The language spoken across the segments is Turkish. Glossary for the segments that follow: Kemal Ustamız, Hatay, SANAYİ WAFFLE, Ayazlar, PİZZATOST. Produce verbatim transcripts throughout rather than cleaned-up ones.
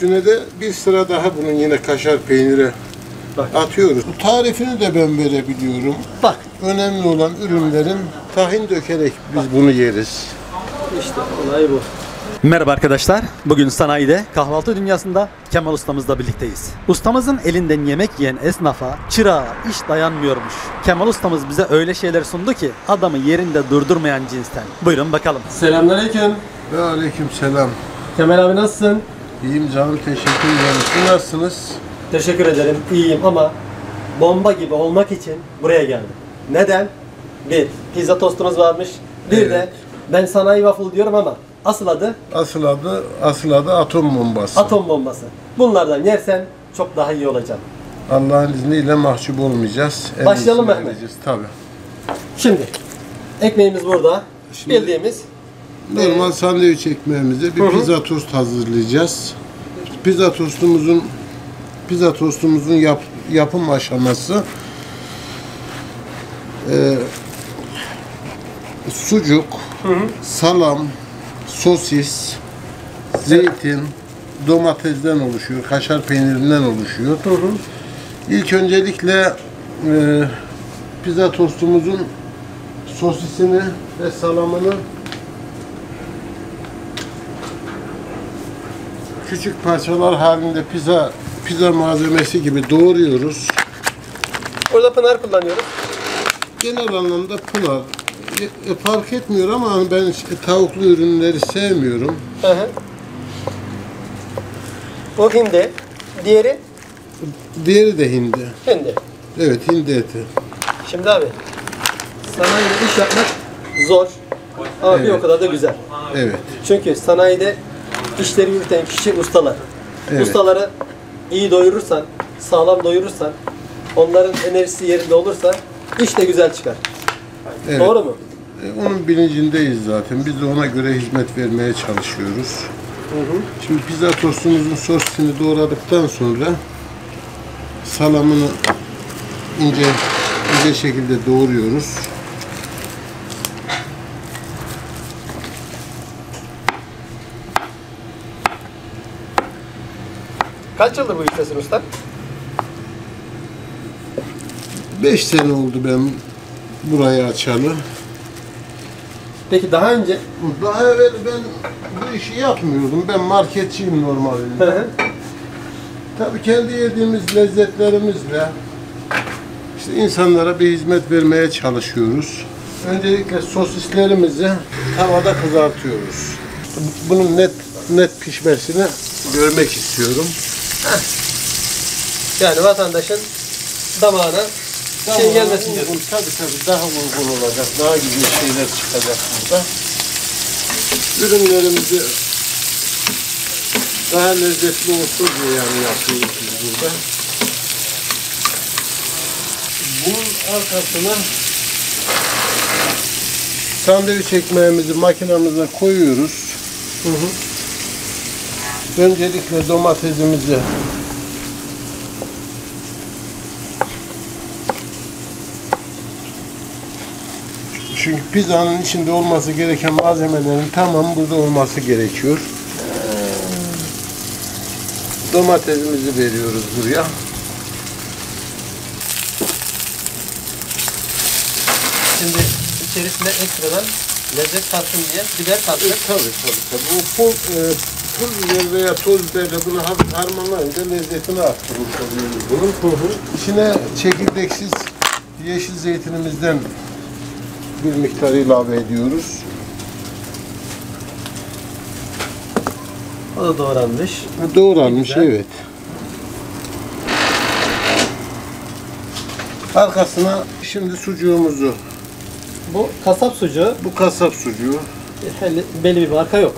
Üstüne de bir sıra daha bunun yine kaşar peynire bak atıyoruz. Bu tarifini de ben verebiliyorum. Bak, önemli olan ürünlerin tahin dökerek biz bak bunu yeriz. İşte olay bu. Merhaba arkadaşlar. Bugün sanayide, kahvaltı dünyasında Kemal Ustamızla birlikteyiz. Ustamızın elinden yemek yiyen esnafa, çırağa iş dayanmıyormuş. Kemal Ustamız bize öyle şeyler sundu ki adamı yerinde durdurmayan cinsten. Buyurun bakalım. Selamünaleyküm. Ve aleyküm selam. Kemal abi nasılsın? İyiyim canım, teşekkür ederim. Nasılsınız? Teşekkür ederim, iyiyim ama bomba gibi olmak için buraya geldim. Neden? Bir, pizza tostumuz varmış. Bir evet. de ben sanayi waffle diyorum ama asıl adı? Asıl adı, asıl adı atom bombası. Atom bombası. Bunlardan yersen çok daha iyi olacak. Allah'ın izniyle mahcup olmayacağız. En Başlayalım Mehmet. Edeceğiz, tabii. Şimdi, ekmeğimiz burada. Şimdi, bildiğimiz. Normal sandviç ekmeğimize bir hı hı. pizza tost hazırlayacağız. Pizza tostumuzun pizza tostumuzun yap, yapım aşaması e, sucuk, hı hı. salam, sosis, zeytin, domatesden oluşuyor, kaşar peynirinden oluşuyor. Hı hı. İlk öncelikle e, pizza tostumuzun sosisini ve salamını küçük parçalar halinde pizza pizza malzemesi gibi doğruyoruz. Orada pınar kullanıyoruz. Genel anlamda pınar. E, e, fark etmiyor ama ben işte tavuklu ürünleri sevmiyorum. Hı hı. O hindi. Diğeri? Diğeri de hindi. Hindi. Evet, hindi eti. Şimdi abi, sanayide iş yapmak zor. Ama evet. bir o kadar da güzel. Evet. Çünkü sanayide İşleri yürüten kişi ustalar. Evet. Ustaları iyi doyurursan, sağlam doyurursan, onların enerjisi yerinde olursa iş de güzel çıkar. Evet. Doğru mu? E, onun bilincindeyiz zaten. Biz de ona göre hizmet vermeye çalışıyoruz. Hı hı. Şimdi pizza tostumuzun sosisini doğradıktan sonra salamını ince ince şekilde doğruyoruz. Kaç yıldır bu iştesin usta? Beş sene oldu ben burayı açalı. Peki daha önce? Daha evvel ben bu işi yapmıyordum. Ben marketçiyim normalde. Tabii kendi yediğimiz lezzetlerimizle işte insanlara bir hizmet vermeye çalışıyoruz. Öncelikle sosislerimizi tavada kızartıyoruz. Bunun net net pişmesini görmek istiyorum. Heh. Yani vatandaşın damağına daha şey gelmesin diyorsun. Tabii tabii daha uygun olacak, daha güzel şeyler çıkacak burada. Ürünlerimizi daha lezzetli olsun diye yani yapıyoruz burada. Bunun arkasına sandviç ekmeğimizi makinamıza koyuyoruz. Hı hı. Öncelikle domatesimizi çünkü pizzanın içinde olması gereken malzemelerin tamamı burada olması gerekiyor. Domatesimizi veriyoruz buraya. Şimdi içerisine ekstradan lezzet katsın diye biber katsın. E, tabii tabii tabii. Bu full, e, Pul biber veya toz biberle bunu hafif harmanlayınca lezzetini arttırmış oluyoruz bunun. Hı hı. İçine çekirdeksiz yeşil zeytinimizden bir miktar ilave ediyoruz. O da doğranmış. Ha, doğranmış güzel. Evet. Arkasına şimdi sucuğumuzu. Bu kasap sucuğu. Bu kasap sucuğu. Belli bir marka yok.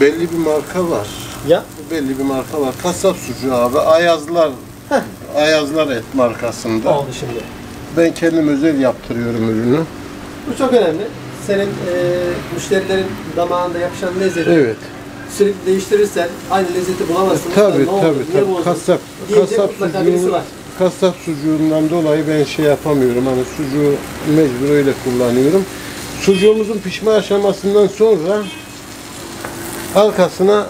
Belli bir marka var. Ya? Belli bir marka var. Kasap sucuğu abi. Ayazlar. Heh. Ayazlar et markasında. Oldu şimdi. Ben kendim özel yaptırıyorum ürünü. Bu çok önemli. Senin e, müşterilerin damağında yapışan lezzeti evet. sürekli değiştirirsen aynı lezzeti bulamazsın. E, tabii tabii. Oldu, tabii. Kasap, kasap, sucuğu, kasap sucuğundan dolayı ben şey yapamıyorum. Hani sucuğu mecbur öyle kullanıyorum. Sucuğumuzun pişme aşamasından sonra arkasına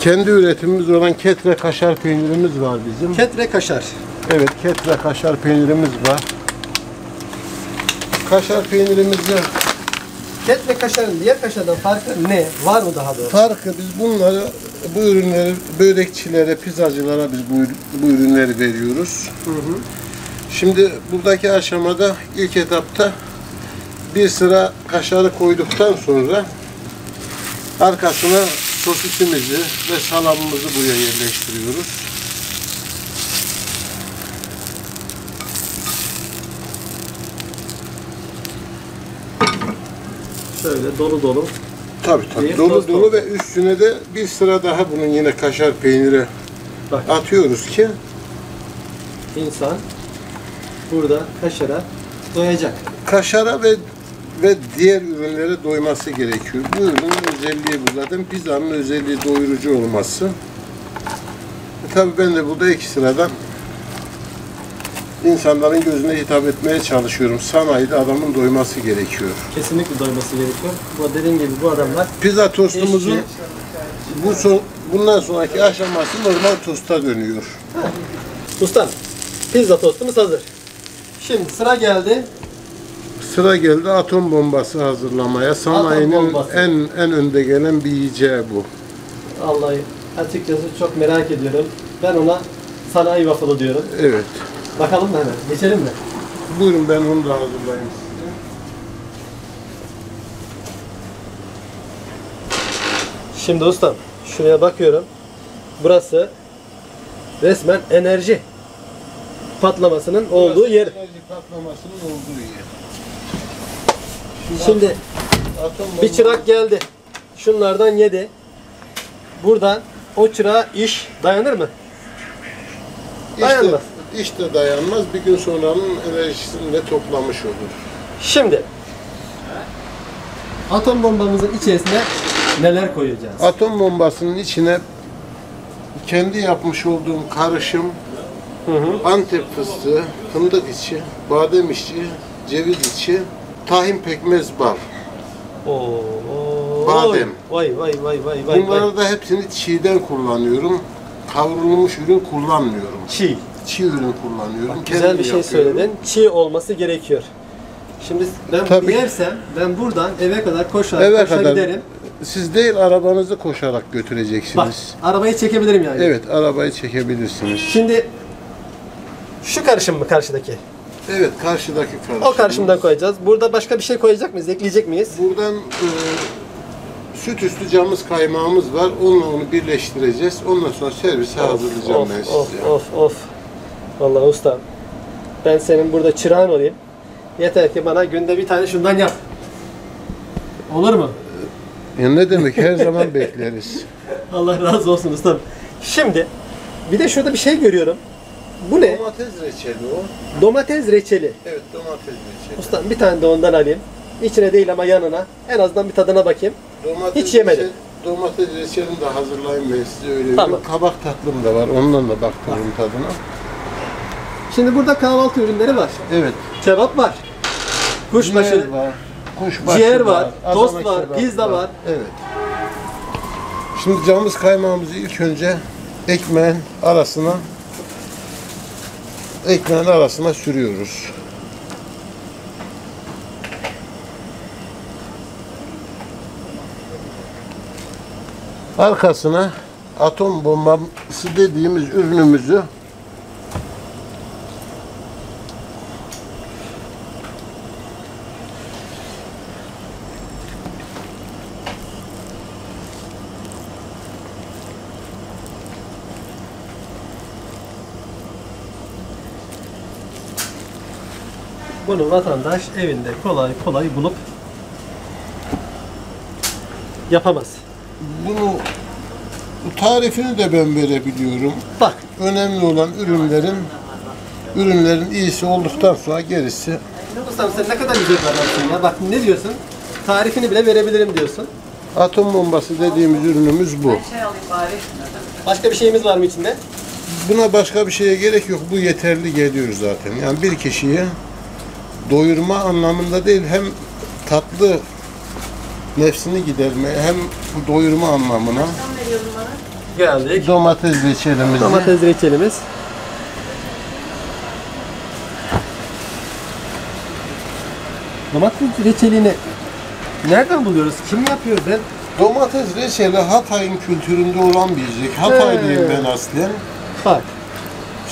Kendi üretimimiz olan ketre kaşar peynirimiz var bizim. Ketre kaşar. Evet, ketre kaşar peynirimiz var. Kaşar peynirimizi... Ketre kaşarın diğer kaşardan farkı ne? Var mı daha doğrusu? Farkı, biz bunları, bu ürünleri börekçilere, pizzacılara biz bu, bu ürünleri veriyoruz. Hı hı. Şimdi buradaki aşamada, ilk etapta bir sıra kaşarı koyduktan sonra arkasına sosisimizi ve salamımızı buraya yerleştiriyoruz. Şöyle dolu dolu. Tabii tabii. Dolu dolu, dolu ve üstüne de bir sıra daha bunun yine kaşar peyniri bak atıyoruz ki insan burada kaşara doyacak. Kaşara ve ve diğer ürünlere doyması gerekiyor. Bu ürünün özelliği bu zaten. Pizzanın özelliği doyurucu olması. E tabii ben de burada iki sıradan insanların gözüne hitap etmeye çalışıyorum. Sanayide adamın doyması gerekiyor. Kesinlikle doyması gerekiyor. Bu dediğim gibi bu adamlar... Pizza tostumuzun eşki, bu son, bundan sonraki aşaması normal tosta dönüyor. Ha. Ustam, pizza tostumuz hazır. Şimdi sıra geldi. Sıra geldi atom bombası hazırlamaya. Sanayinin en en önde gelen bir yiyeceği bu. Vallahi açıkçası çok merak ediyorum. Ben ona sanayi waffle'ı diyorum. Evet. Bakalım mı hemen? Geçelim mi? Buyurun, ben onu da hazırlayayım size. Şimdi ustam, şuraya bakıyorum. Burası resmen enerji patlamasının Burası olduğu yer. Enerji patlamasının olduğu yer. Şimdi bir çırak geldi. Şunlardan yedi. Buradan o çırağa iş dayanır mı? Dayanmaz. İşte, işte dayanmaz. Bir gün sonranın enerjisini de toplamış olur. Şimdi atom bombamızın içerisine neler koyacağız? Atom bombasının içine kendi yapmış olduğum karışım, hı hı, Antep fıstığı, fındık içi, badem içi, ceviz içi, tahin, pekmez, bal. Oo, oo, badem. Vay vay vay vay vay. Bunları da hepsini çiğden kullanıyorum. Kavrulmuş ürün kullanmıyorum. Çiğ. Çiğ ürün kullanıyorum. Bak, güzel bir şey yapıyorum. Söyledin. Çiğ olması gerekiyor. Şimdi ben tabii yersem ben buradan eve kadar koşarak eve koşa kadar giderim. Siz değil, arabanızı koşarak götüreceksiniz. Bak, arabayı çekebilirim yani. Evet, arabayı çekebilirsiniz. Şimdi şu karışım mı karşıdaki? Evet, karşıdaki karışım. O karışımdan koyacağız. Burada başka bir şey koyacak mıyız? Ekleyecek miyiz? Buradan e, süt üstü camız kaymağımız var. Onunla onu birleştireceğiz. Ondan sonra servise of, hazırlayacağım of, ben size. Of of of. Vallahi usta, ben senin burada çırağın olayım. Yeter ki bana günde bir tane şundan yap. Olur mu? Ya ne demek? Her zaman bekleriz. Allah razı olsun ustam. Şimdi bir de şurada bir şey görüyorum. Bu ne? Domates reçeli o. Domates reçeli. Evet, domates reçeli. Ustam bir tane de ondan alayım. İçine değil ama yanına. En azından bir tadına bakayım. Domates hiç yemedim. Reçel, domates reçelini de hazırlayayım ben size, öyle tamam. Kabak tatlım da var. Ondan da baktırayım tadına. Şimdi burada kahvaltı ürünleri var. Evet. Kebap var. Kuşbaşı ciğer var. Kuşbaşı ciğer var. var tost var. Pizza var. var. Evet. Şimdi camız kaymağımızı ilk önce ekmeğin arasına ekmeğin arasına sürüyoruz. Arkasına atom bombası dediğimiz ürünümüzü bunu vatandaş evinde kolay kolay bulup yapamaz. Bunu tarifini de ben verebiliyorum. Bak, önemli olan ürünlerin ürünlerin iyisi olduktan sonra gerisi. Ustam sen ne kadar güzel anlattın ya. Bak ne diyorsun? Tarifini bile verebilirim diyorsun. Atom bombası dediğimiz ürünümüz bu. Başka bir şeyimiz var mı içinde? Buna başka bir şeye gerek yok. Bu yeterli geliyor zaten. Yani bir kişiye doyurma anlamında değil, hem tatlı nefsini giderme, hem doyurma anlamına. geldik. Domates reçelimiz. Domates reçelimiz. Domates reçelini nereden buluyoruz? Kim yapıyor ben? Domates reçeli Hatay'ın kültüründe olan bir yiyecek. Hataylıyım ben aslen. Bak.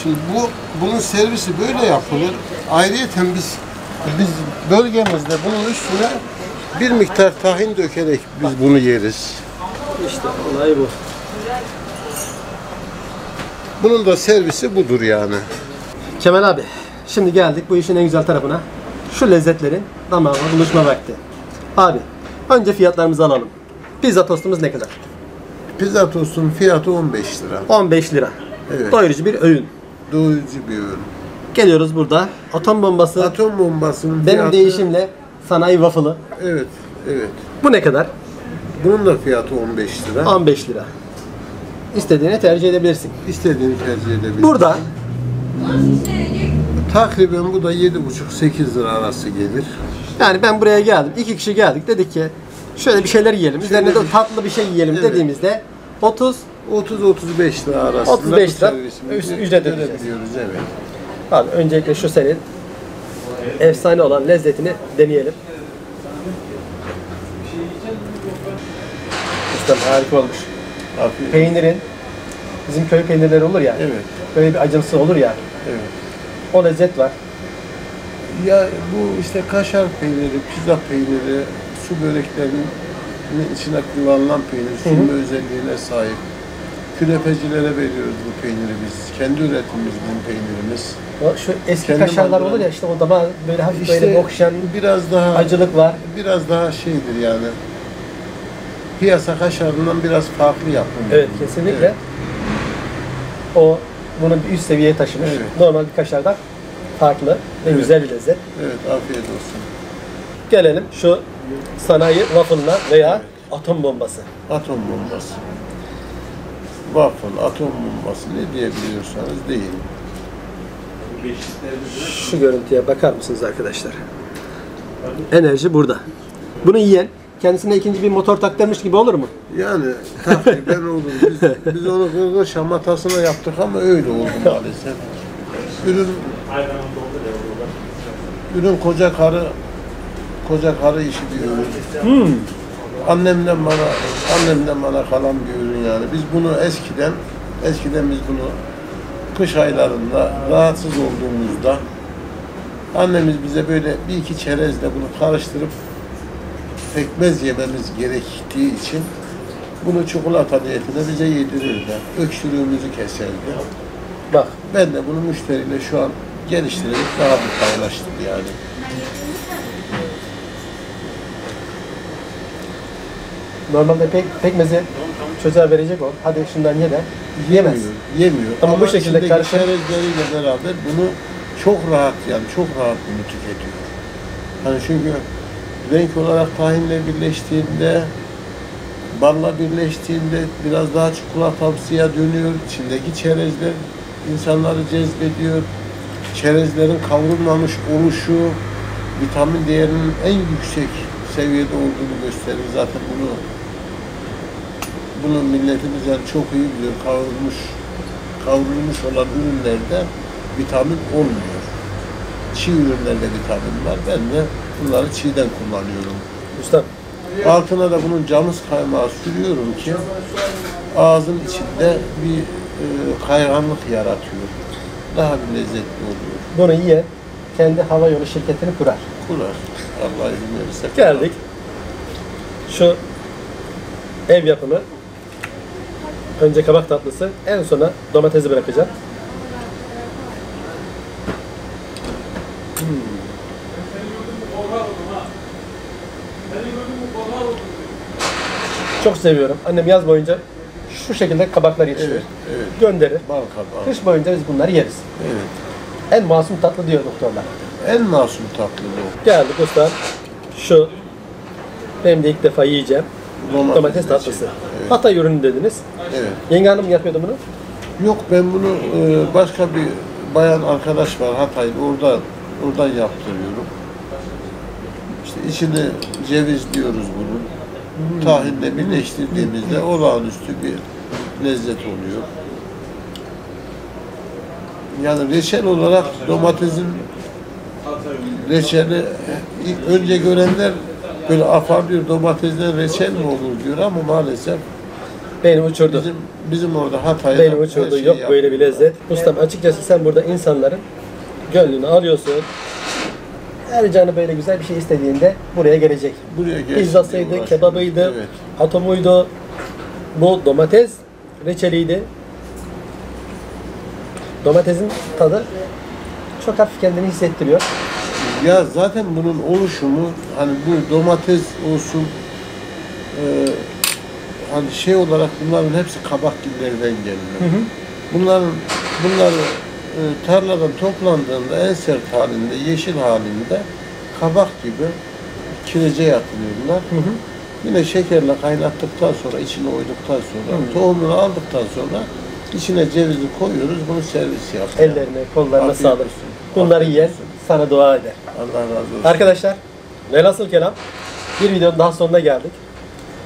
Şimdi bu bunun servisi böyle yapılır. Ayrıyeten biz biz bölgemizde bunun üstüne bir miktar tahin dökerek biz bunu yeriz. İşte olay bu. Bunun da servisi budur yani. Kemal abi, şimdi geldik bu işin en güzel tarafına. Şu lezzetlerin damağına buluşma vakti. Abi, önce fiyatlarımızı alalım. Pizza tostumuz ne kadar? Pizza tostunun fiyatı on beş lira. on beş lira. Evet. Doyurucu bir öğün. Doyurucu bir öğün. Geliyoruz burada. Atom bombası. Atom bombasının fiyatı... Benim değişimle sanayi waffle'ı. Evet, evet. Bu ne kadar? Bunun da fiyatı on beş lira. on beş lira. İstediğini tercih edebilirsin. İstediğini tercih edebilirsin. Burada... Takriben bu da yedi buçuk sekiz lira arası gelir. Yani ben buraya geldim. İki kişi geldik. Dedik ki şöyle bir şeyler yiyelim. Üzerine de tatlı bir şey yiyelim, evet, dediğimizde otuz otuz otuz beş lira arasında otuz beş lira ücret ödeyeceğiz. Evet. Abi öncelikle şu senin efsane olan lezzetini deneyelim. Ustam harika olmuş. Afiyet. Peynirin, bizim köy peynirleri olur ya. Evet. Böyle bir acımsı olur ya. Evet. O lezzet var. Ya bu işte kaşar peyniri, pizza peyniri, su böreklerinin içine kullanılan peynir, sunma özelliğine sahip. Künefecilere veriyoruz bu peyniri biz. Kendi üretimimiz bu peynirimiz. O, şu eski kendi kaşarlar olur ya işte o dama böyle hafif işte böyle okşayan biraz daha acılık var. Biraz daha şeydir yani. Piyasa kaşarından biraz farklı yapılmış. Evet kesinlikle. Evet. O bunu bir üst seviyeye taşımış. Evet. Normal bir kaşardan farklı ve evet, güzel bir lezzet. Evet, afiyet olsun. Gelelim şu sanayi waffle'ına veya evet, atom bombası. Atom bombası. Waffle, atom bombası ne diyebiliyorsanız deyin. Şu görüntüye bakar mısınız arkadaşlar? Enerji burada. Bunu yiyen kendisine ikinci bir motor taktırmış gibi olur mu? Yani ben oldum. Biz, biz onu kırgın şamatasına yaptık ama öyle oldu maalesef. Ürün, ürün koca karı, koca karı işi bir ürün. Hmm. Annemden bana, annemden bana kalan bir ürün yani. Biz bunu eskiden, eskiden biz bunu kış aylarında rahatsız olduğumuzda annemiz bize böyle bir iki çerezle bunu karıştırıp pekmez yememiz gerektiği için bunu çikolata diyetine bize yedirirdi. Öksürüğümüzü keserdi. Bak ben de bunu müşteriyle şu an geliştirerek daha bir paylaştım yani. Normalde pek, pekmezi çocuğa verecek o. Hadi şundan ye de. Yiyemez. Yemiyor. Yemiyor. Ama, ama bu şekilde karışık çerezleriyle beraber bunu çok rahat yani çok rahat bunu tüketiyor. Hani çünkü renk olarak tahinle birleştiğinde, balla birleştiğinde biraz daha çikolatamsıya dönüyor. İçindeki çerezler insanları cezbediyor. Çerezlerin kavrulmamış oluşu, vitamin değerinin en yüksek seviyede olduğunu gösterir. Zaten bunu bunu milletimiz yani çok iyi biliyor. Kavrulmuş, kavrulmuş olan ürünlerde vitamin olmuyor. Çiğ ürünlerde vitamin var. Ben de bunları çiğden kullanıyorum. Usta. Altına da bunun camız kaymağı sürüyorum ki ağzın içinde bir e, kayganlık yaratıyor. Daha bir lezzetli oluyor. Bunu yiyen kendi hava yolu şirketini kurar. Kurar. Allah izin verirse. Geldik. Şu ev yapımı. Önce kabak tatlısı, en sona domatesi bırakacağım. Hmm. Çok seviyorum. Annem yaz boyunca şu şekilde kabaklar yetiştiriyor. Evet, evet. Gönderir. Bal kabağı. Kış boyunca biz bunları yeriz. Evet. En masum tatlı diyor doktorlar. En masum tatlı bu. Geldik usta. Şu benim de ilk defa yiyeceğim. Domates, domates tatlısı. Evet. Hatay ürünü dediniz. Evet. Yenge Hanım yapıyordu bunu? Yok ben bunu başka bir bayan arkadaş var Hatay'da. Orada oradan yaptırıyorum. İşte içini ceviz diyoruz bunun. Hmm. Tahinle birleştirdiğimizde olağanüstü bir lezzet oluyor. Yani reçel olarak domatesin reçeli önce görenler böyle afar diyor, domatesden reçel mi olur diyor ama maalesef benim uçurdu. Bizim, bizim orada Hatay'da benim uçurdu. Şey yok yaptım. Böyle bir lezzet. Ustam açıkçası sen burada insanların gönlünü arıyorsun. Her canı böyle güzel bir şey istediğinde buraya gelecek. Buraya gelecek. Pizzasıydı, kebabıydı, evet. Atomuydu. Bu domates reçeliydi. Domatesin tadı çok hafif kendini hissettiriyor. Ya zaten bunun oluşumu, hani bu domates olsun, e, hani şey olarak bunların hepsi kabak gibilerinden geliyor. Bunların, bunları e, tarladan toplandığında en sert halinde, yeşil halinde kabak gibi kirece yatılıyorlar. Hı hı. Yine şekerle kaynattıktan sonra, içine oyduktan sonra, hı hı. tohumunu aldıktan sonra içine cevizi koyuyoruz, bunu servis yapıyoruz. Ellerine, kollarına sağlık. Bunları yiyen sana dua eder. Allah razı olsun. Arkadaşlar, velhasıl kelam bir videonun daha sonuna geldik.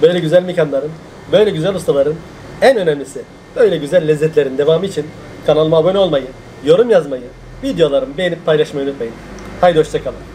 Böyle güzel mekanların, böyle güzel ustaların, en önemlisi böyle güzel lezzetlerin devamı için kanalıma abone olmayı, yorum yazmayı, videolarımı beğenip paylaşmayı unutmayın. Haydi hoşça kalın.